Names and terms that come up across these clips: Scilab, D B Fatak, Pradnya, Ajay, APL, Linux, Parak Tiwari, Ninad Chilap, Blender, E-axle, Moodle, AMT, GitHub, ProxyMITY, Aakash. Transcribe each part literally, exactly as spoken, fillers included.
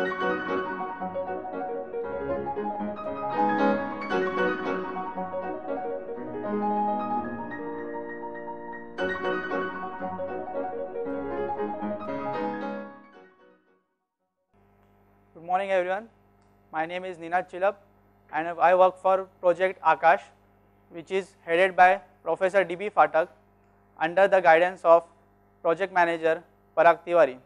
Good morning everyone, my name is Ninad Chilap and I work for project Aakash, which is headed by Professor D B Fatak under the guidance of project manager Parak Tiwari.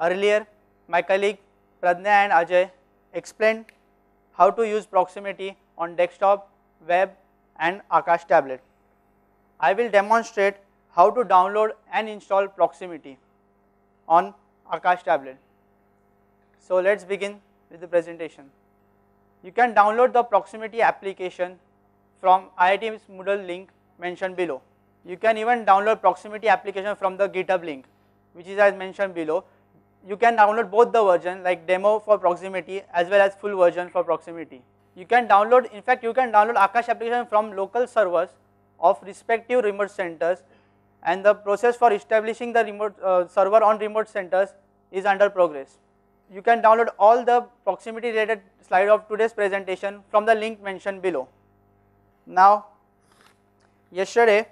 Earlier, my colleague Pradnya and Ajay explained how to use ProxyMITY on desktop, web and Aakash tablet. I will demonstrate how to download and install ProxyMITY on Aakash tablet. So let us begin with the presentation. You can download the ProxyMITY application from I I T's Moodle link mentioned below. You can even download ProxyMITY application from the GitHub link, which is as mentioned below. You can download both the version like demo for ProxyMITY as well as full version for ProxyMITY. You can download, in fact you can download Aakash application from local servers of respective remote centers, and the process for establishing the remote uh, server on remote centers is under progress. You can download all the ProxyMITY related slide of today's presentation from the link mentioned below. Now, yesterday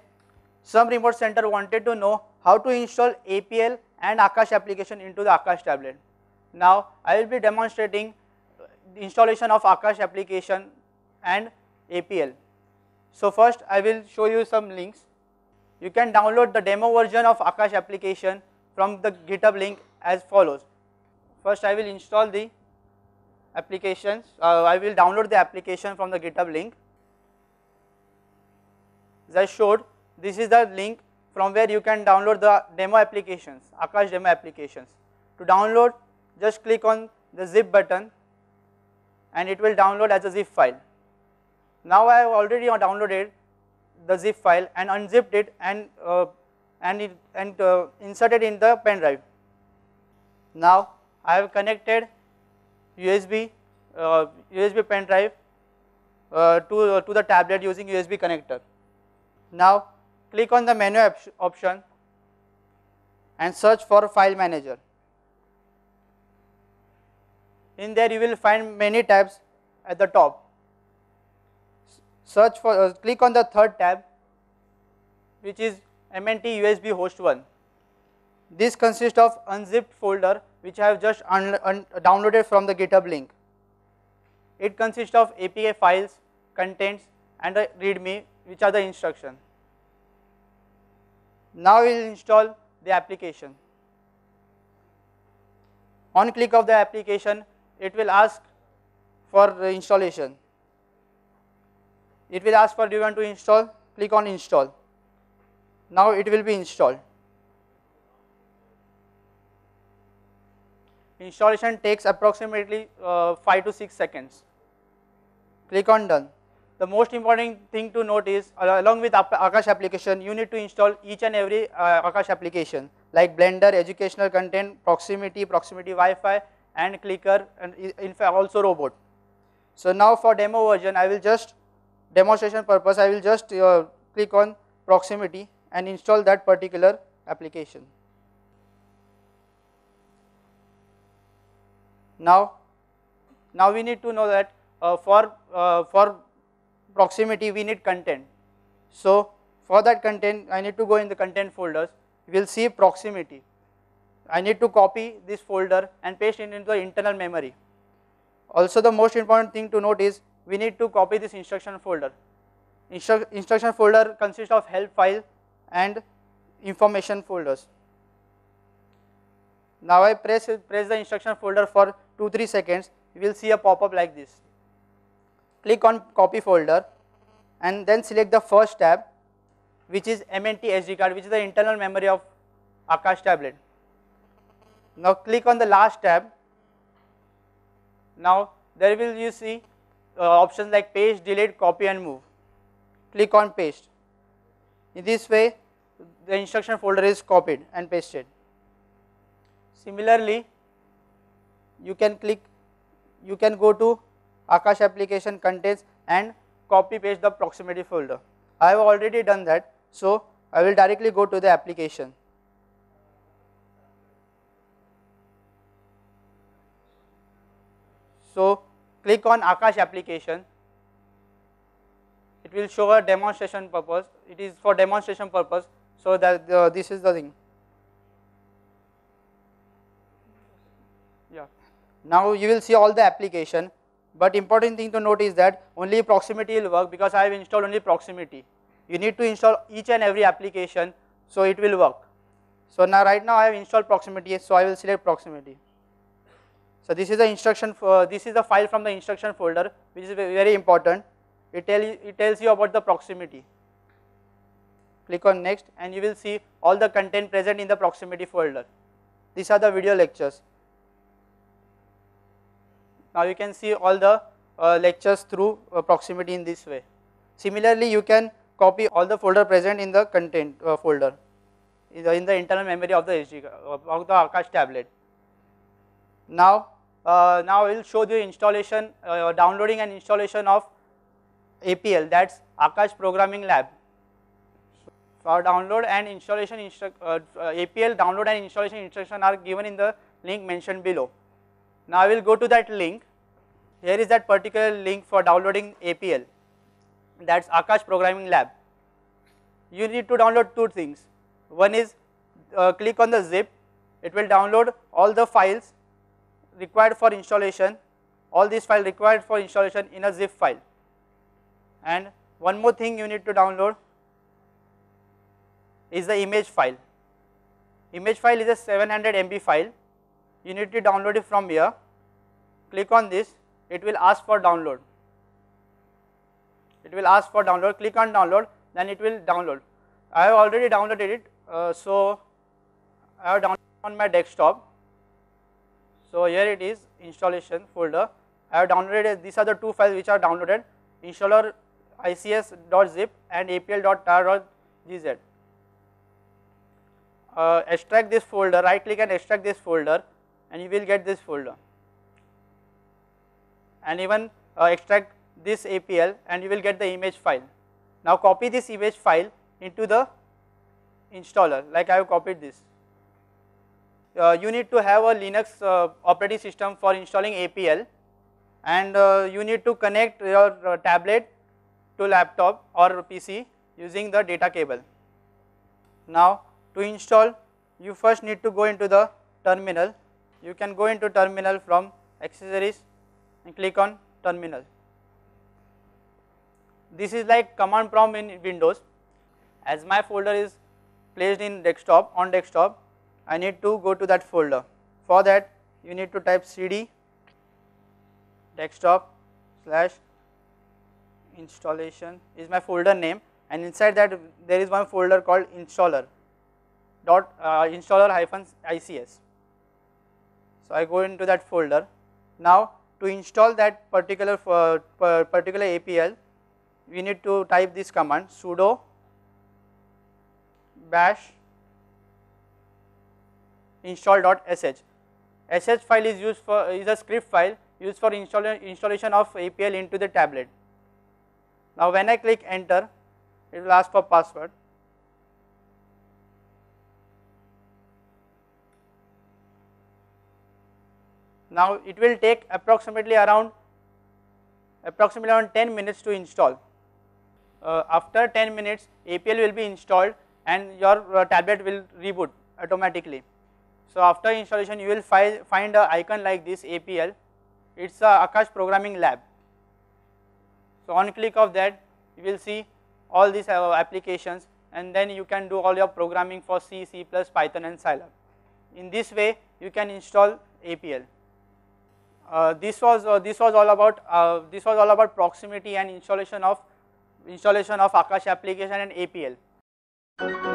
some remote center wanted to know how to install A P L and Aakash application into the Aakash tablet. Now, I will be demonstrating the installation of Aakash application and A P L. So, first I will show you some links. You can download the demo version of Aakash application from the GitHub link as follows. First I will install the applications, uh, I will download the application from the GitHub link. As I showed, this is the link from where you can download the demo applications, Aakash demo applications. To download, just click on the zip button and it will download as a zip file. Now I have already downloaded the zip file and unzipped it and uh, and it, and uh, inserted in the pen drive. Now I have connected U S B uh, U S B pen drive uh, to uh, to the tablet using U S B connector. Now click on the menu op option and search for file manager. In there you will find many tabs at the top. Search for uh, click on the third tab, which is M N T U S B host one. This consists of unzipped folder which I have just downloaded from the GitHub link. It consists of A P K files, contents and a readme, which are the instruction. Now we will install the application. On click of the application, it will ask for installation. It will ask for do you want to install, click on install. Now it will be installed. Installation takes approximately uh, five to six seconds. Click on done. The most important thing to note is uh, along with Aakash application, you need to install each and every uh, Aakash application like Blender, educational content, ProxyMITY, ProxyMITY Wi-Fi and Clicker, and in fact also robot. So now for demo version, I will just demonstration purpose, I will just uh, click on ProxyMITY and install that particular application. Now, now we need to know that uh, for uh, for ProxyMITY we need content. So for that content, I need to go in the content folders. We will see ProxyMITY. I need to copy this folder and paste it into the internal memory. Also, the most important thing to note is we need to copy this instruction folder. Instru instruction folder consists of help file and information folders. Now I press press the instruction folder for two to three seconds. You will see a pop up like this. Click on copy folder and then select the first tab, which is M N T S D card, which is the internal memory of Aakash tablet. Now click on the last tab. Now there will you see uh, options like paste, delete, copy and move. Click on paste. In this way the instruction folder is copied and pasted. Similarly, you can click, you can go to Aakash application contents and copy paste the ProxyMITY folder. I have already done that, so I will directly go to the application. So click on Aakash application. It will show a demonstration purpose. It is for demonstration purpose. So that uh, this is the thing. Yeah. Now you will see all the application. But important thing to note is that only Proximity will work because I have installed only Proximity. You need to install each and every application, so it will work. So now right now I have installed Proximity, so I will select Proximity. So this is the instruction for, this is the file from the instruction folder, which is very important. It tell you, it tells you about the Proximity. Click on next and you will see all the content present in the Proximity folder. These are the video lectures. Now you can see all the uh, lectures through uh, Proximity in this way. Similarly, you can copy all the folder present in the content uh, folder in the, in the internal memory of the H D of the Aakash tablet. Now, uh, now I will show the installation, uh, downloading and installation of A P L, that's Aakash Programming Lab. For download and installation instru uh, A P L download and installation instruction are given in the link mentioned below. Now I will go to that link. Here is that particular link for downloading A P L, that's Aakash Programming Lab. You need to download two things. One is uh, click on the zip, it will download all the files required for installation, all these files required for installation in a zip file. And one more thing you need to download is the image file. Image file is a seven hundred M B file. You need to download it from here. Click on this, it will ask for download. It will ask for download, click on download, then it will download. I have already downloaded it, uh, so I have downloaded on my desktop. So here it is, installation folder. I have downloaded, these are the two files which are downloaded, installer I C S dot zip and A P L dot tar dot G Z. Uh, extract this folder, right click and extract this folder, and you will get this folder. And even uh, extract this A P L and you will get the image file. Now copy this image file into the installer, like I have copied this. Uh, you need to have a Linux uh, operating system for installing A P L, and uh, you need to connect your uh, tablet to laptop or P C using the data cable. Now to install, you first need to go into the terminal. You can go into terminal from accessories and click on terminal. This is like command prompt in Windows. As my folder is placed in desktop, on desktop, I need to go to that folder. For that you need to type cd desktop slash installation is my folder name, and inside that there is one folder called installer dot uh, installer hyphen I C S. So I go into that folder. Now to install that particular uh, particular A P L, we need to type this command sudo bash install dot S H. S H file is used for is a script file used for install, installation of A P L into the tablet. Now when I click enter, it will ask for password. Now it will take approximately around approximately around ten minutes to install. Uh, after ten minutes, A P L will be installed and your uh, tablet will reboot automatically. So after installation, you will fi find an icon like this, A P L. It is a Aakash Programming Lab. So on click of that, you will see all these uh, applications, and then you can do all your programming for C, C plus plus, Python and Scilab. In this way, you can install A P L. Uh, this was uh, this was all about uh, this was all about Proximity and installation of installation of Aakash application and A P L.